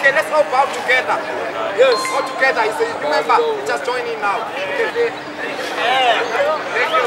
Okay, let's all bow together. Yes, all together. Remember, just join in now. Okay. Thank you.